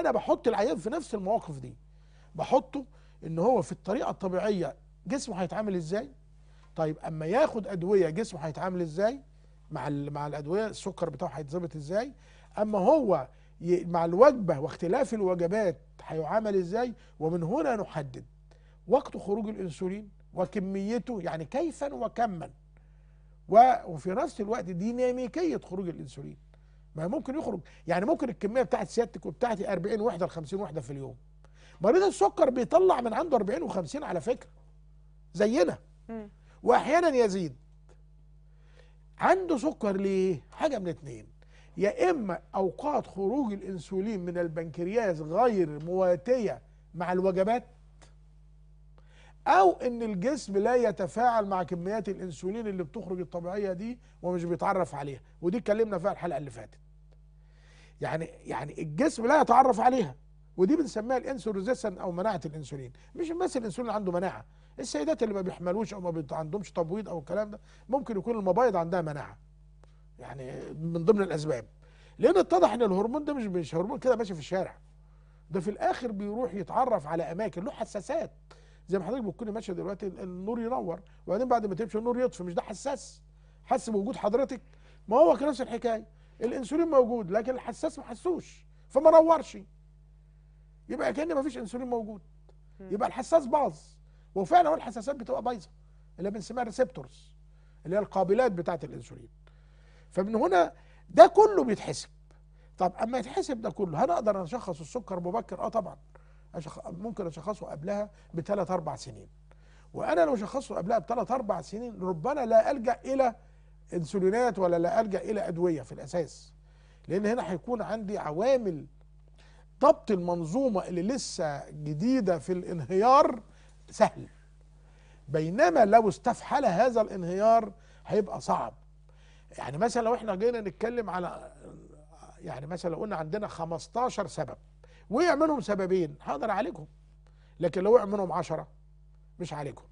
انا بحط العيان في نفس المواقف دي، بحطه ان هو في الطريقه الطبيعيه جسمه هيتعامل ازاي، طيب اما ياخد ادويه جسمه هيتعامل ازاي مع الادويه، السكر بتاعه هيتظبط ازاي، اما هو مع الوجبه واختلاف الوجبات هيعامل ازاي، ومن هنا نحدد وقت خروج الانسولين وكميته، يعني كيفا وكما، وفي نفس الوقت ديناميكيه خروج الانسولين. ما ممكن يخرج، يعني ممكن الكميه بتاعت سيادتك وبتاعتي 40 وحده ل 50 وحده في اليوم. مريض السكر بيطلع من عنده 40 و50 على فكره زينا، واحيانا يزيد. عنده سكر ليه؟ حاجه من اتنين، يا اما اوقات خروج الانسولين من البنكرياس غير مواتيه مع الوجبات، او ان الجسم لا يتفاعل مع كميات الانسولين اللي بتخرج الطبيعيه دي ومش بيتعرف عليها، ودي اتكلمنا فيها الحلقه اللي فاتت. يعني الجسم لا يتعرف عليها، ودي بنسميها الانسولين ريزيستنس او مناعه الانسولين. مش بس الانسولين عنده مناعه، السيدات اللي ما بيحملوش او ما عندهمش تبويض او الكلام ده ممكن يكون المبايض عندها مناعه، يعني من ضمن الاسباب، لان اتضح ان الهرمون ده مش هرمون كده ماشي في الشارع، ده في الاخر بيروح يتعرف على اماكن له حساسات، زي ما حضرتك بتكوني ماشيه دلوقتي النور ينور وبعدين بعد ما تمشي النور يطفي، مش ده حساس حس بوجود حضرتك؟ ما هو نفس الحكايه، الانسولين موجود لكن الحساس ما حسوش فما نورش، يبقى كأن ما فيش انسولين موجود، يبقى الحساس باظ. وفعلا هو الحساسات بتبقى بايظه اللي بنسميها الريسبتورز اللي هي القابلات بتاعه الانسولين. فمن هنا ده كله بيتحسب. طب اما يتحسب ده كله هل اقدر اشخص السكر مبكر؟ اه طبعا، ممكن اشخصه قبلها بثلاث اربع سنين، وانا لو شخصته قبلها بثلاث اربع سنين ربما لا الجا الى انسولينات ولا لا الجا الى ادويه في الاساس، لان هنا هيكون عندي عوامل ضبط المنظومه اللي لسه جديده في الانهيار سهل، بينما لو استفحل هذا الانهيار هيبقى صعب. يعني مثلا لو احنا جينا نتكلم على، يعني مثلا لو قلنا عندنا 15 سبب وقع منهم سببين هقدر اعالجهم، لكن لو وقع منهم 10 مش هعالجهم.